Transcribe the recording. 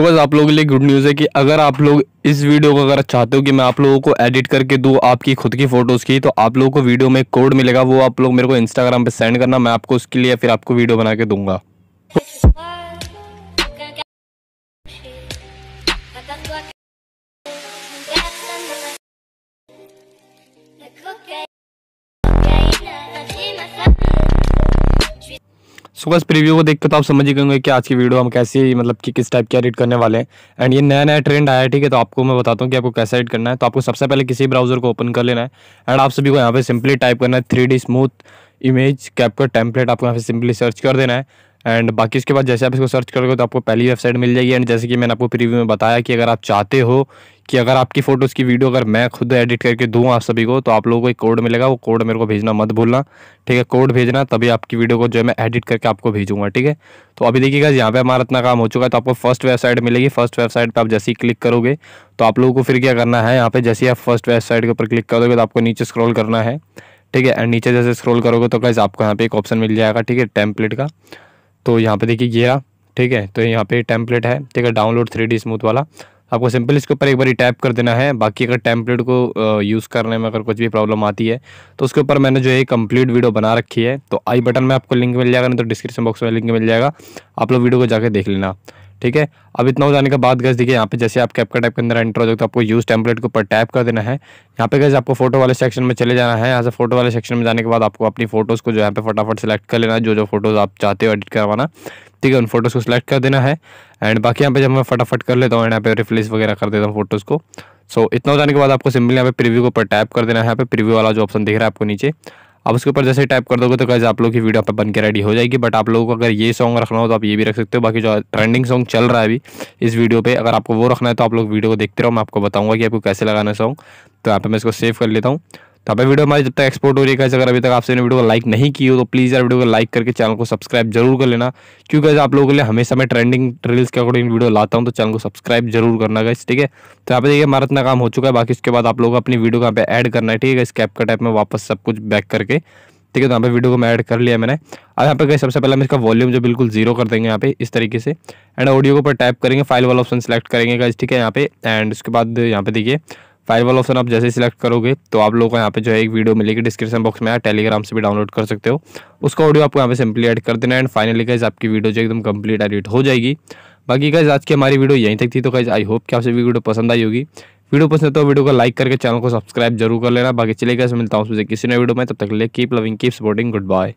तो बस आप लोगों के लिए गुड न्यूज़ है कि अगर आप लोग इस वीडियो को अगर चाहते हो कि मैं आप लोगों को एडिट करके दूँ आपकी खुद की फ़ोटोज़ की, तो आप लोगों को वीडियो में कोड मिलेगा, वो आप लोग मेरे को इंस्टाग्राम पे सेंड करना, मैं आपको उसके लिए फिर आपको वीडियो बना के दूंगा। सो बस प्रीव्यू को देखकर तो आप समझ ही गए कि आज की वीडियो हम कैसी मतलब कि किस टाइप की एडिट करने वाले हैं। एंड ये नया नया ट्रेंड आया है, ठीक है। तो आपको मैं बताता हूँ कि आपको कैसा एडिट करना है। तो आपको सबसे पहले किसी ब्राउजर को ओपन कर लेना है एंड आप सभी को यहाँ पे सिंपली टाइप करना है 3D smooth image CapCut template, आपको यहाँ पे सिंपली सर्च कर देना है। एंड बाकी उसके बाद जैसे आप इसको सर्च करोगे तो आपको पहली वेबसाइट मिल जाएगी। एंड जैसे कि मैंने आपको प्रीव्यू में बताया कि अगर आप चाहते हो कि अगर आपकी फ़ोटोज़ की वीडियो अगर मैं खुद एडिट करके दूँ आप सभी को, तो आप लोगों को एक कोड मिलेगा, वो कोड मेरे को भेजना मत भूलना, ठीक है। कोड भेजना तभी आपकी वीडियो को जो है मैं एडिट करके आपको भेजूँगा, ठीक है। तो अभी देखिएगा यहाँ पे हमारा इतना काम हो चुका है। तो आपको फर्स्ट वेबसाइट मिलेगी। फर्स्ट वेबसाइट पर आप जैसे ही क्लिक करोगे तो आप लोगों को फिर क्या करना है, यहाँ पर जैसे ही आप फर्स्ट वेबसाइट के ऊपर क्लिक करोगे तो आपको नीचे स्क्रॉल करना है, ठीक है। एंड नीचे जैसे स्क्रॉल करोगे तो गाइस आपको यहाँ पर एक ऑप्शन मिल जाएगा, ठीक है, टेम्पलेट का। तो यहाँ पे देखिए ये, ठीक है, तो यहाँ पे टेम्पलेट है, ठीक है, डाउनलोड 3D स्मूथ वाला। आपको सिंपल इसके ऊपर एक बार टैप कर देना है। बाकी अगर टेम्पलेट को यूज़ करने में अगर कुछ भी प्रॉब्लम आती है तो उसके ऊपर मैंने जो है कंप्लीट वीडियो बना रखी है, तो आई बटन में आपको लिंक मिल जाएगा, नहीं तो डिस्क्रिप्शन बॉक्स में लिंक मिल जाएगा, आप लोग वीडियो को जाकर देख लेना, ठीक है। अब इतना हो जाने के बाद गाइस देखिए यहाँ पे जैसे आप कैपकट ऐप के अंदर एंटर हो जाए तो आपको यूज़ टेम्पलेट के ऊपर टैप कर देना है। यहाँ पे गाइस आपको फोटो वाले सेक्शन में चले जाना है। यहाँ से फोटो वाले सेक्शन में जाने के बाद आपको अपनी फोटोज़ को जो यहाँ पे फटाफट सेलेक्ट कर लेना है, जो जो फोटोज़ आप चाहते हो एडिट करवाना, ठीक है, उन फोटोज़ को सिलेक्ट कर देना है। एंड बाकी यहाँ पे जब मैं फटाफट कर लेता हूँ, यहाँ पे रिप्लेस वगैरह कर देता हूँ फोटोज़ को। सो इतना हो जाने के बाद आपको सिंपली यहाँ पे प्रीव्यू के ऊपर टैप कर देना है। यहाँ पे प्रीव्यू वाला जो ऑप्शन दिख रहा है आपको नीचे, आप उसके ऊपर जैसे टाइप कर दोगे तो गाइस आप लोग की वीडियो पर बन के रेडी हो जाएगी। बट आप लोगों को अगर ये सॉन्ग रखना हो तो आप ये भी रख सकते हो। बाकी जो ट्रेंडिंग सॉन्ग चल रहा है अभी इस वीडियो पे, अगर आपको वो रखना है तो आप लोग वीडियो को देखते रहो, मैं आपको बताऊंगा कि आपको कैसे लगाना है सॉन्ग। तो यहाँ पे मैं इसको सेव कर लेता हूँ। तो यहाँ पे वीडियो हमारी जब तक एक्सपोर्ट हो रही है गाइस, अगर अभी तक आपसे वीडियो को लाइक नहीं की हो तो प्लीज़ यार वीडियो को लाइक करके चैनल को सब्सक्राइब जरूर कर लेना, क्योंकि गाइस आप लोगों के लिए हमेशा मैं ट्रेंडिंग रील्स के अकॉर्डिंग वीडियो लाता हूँ, तो चैनल को सब्सक्राइब जरूर करना गाइस, ठीक है। तो यहाँ पे देखिए हमारा इतना काम हो चुका है। बाकी इसके बाद आप लोगों को अपनी वीडियो को यहाँ पे ऐड करना है, ठीक है, इस कैपकट ऐप में वापस सब कुछ बैक करके, ठीक है। तो यहाँ पे वीडियो को मैं ऐड कर लिया मैंने। अब यहाँ पे गए सबसे पहले हम इसका वॉल्यूम जो बिल्कुल जीरो कर देंगे यहाँ पे इस तरीके से। एंड ऑडियो के ऊपर टैप करेंगे, फाइल वाला ऑप्शन सेलेक्ट करेंगे गाइस, ठीक है, यहाँ पे। एंड उसके बाद यहाँ पे देखिए फाइल वाला ऑप्शन आप जैसे सिलेक्ट करोगे तो आप लोगों को यहाँ पे जो है एक वीडियो मिलेगी, डिस्क्रिप्शन बॉक्स में टेलीग्राम से भी डाउनलोड कर सकते हो, उसका ऑडियो आपको यहाँ पे सिंपली ऐड कर देना है। एंड फाइनली गाइस आपकी वीडियो जो एकदम कंप्लीट एडिट हो जाएगी। बाकी गाइस आज की हमारी वीडियो यहीं तक थी। तो गाइस आई होप कि आपसे वीडियो पसंद आई होगी। वीडियो पसंद है तो वीडियो को लाइक करके चैनल को सब्सक्राइब जरूर कर लेना। बाकी चलेगा, इसमें मिलता हूँ किसी नए वीडियो में, तब तक ले keep loving keep supporting, good bye.